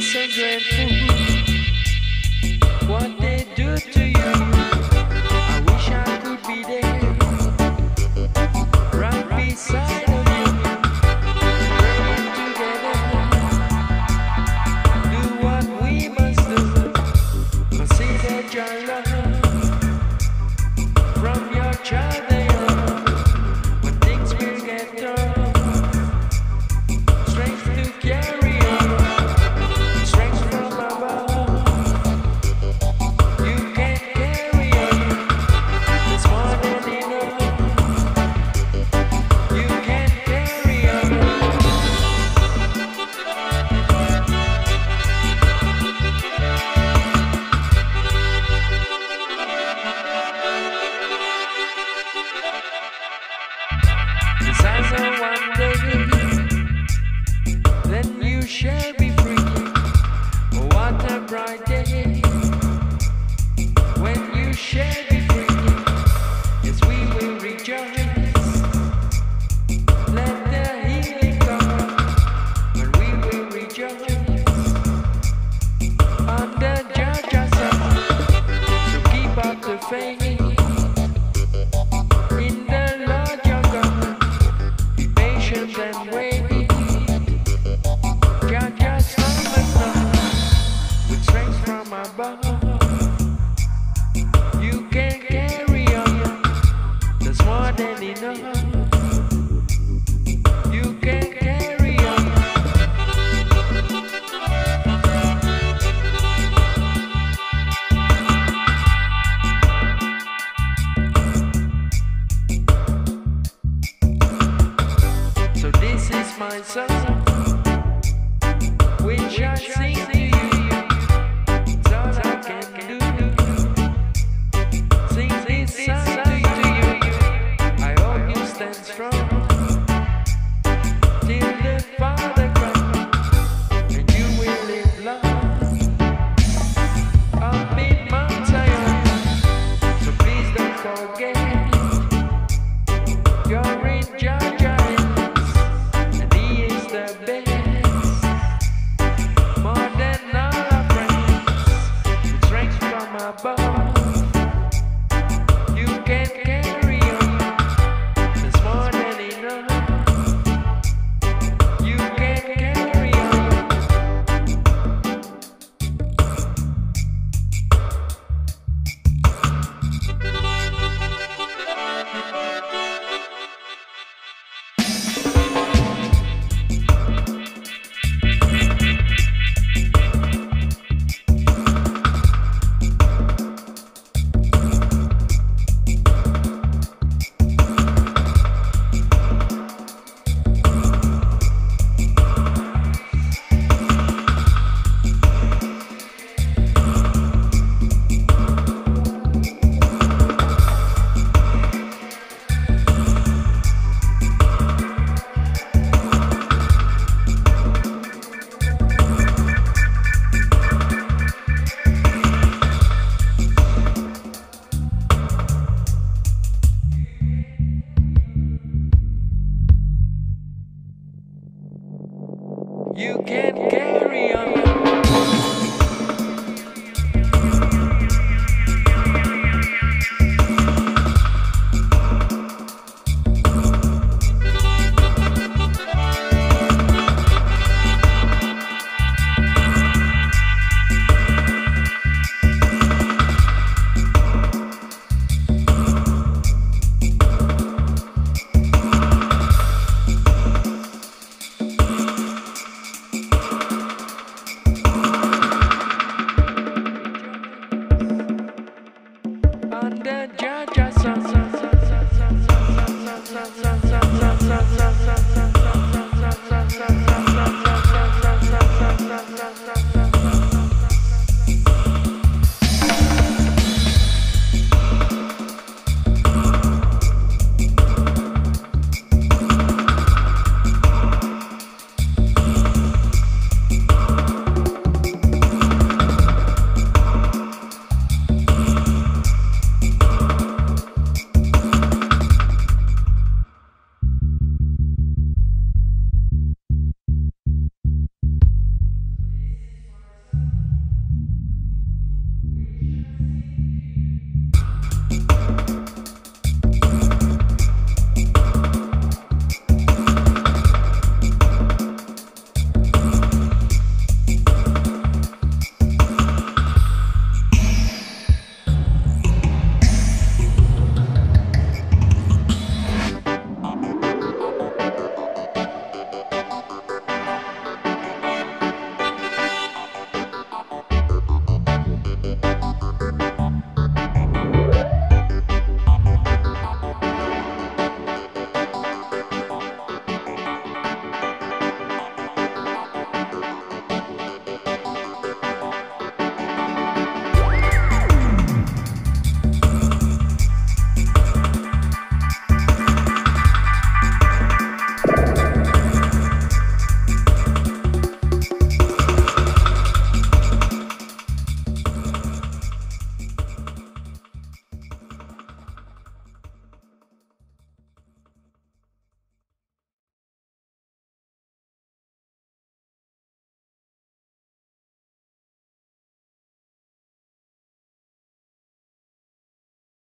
I'm so grateful what they do to you. I wish I could be there, right beside you. Shall be free. What a bright day when you shall be free. Yes, we will rejoice. Let the healing come when we will rejoice under Jah sun. So keep up the faith in the Lord your God. Be patient and wait. You can carry on, that's more than enough. You can carry on. So this is my song, which I sing.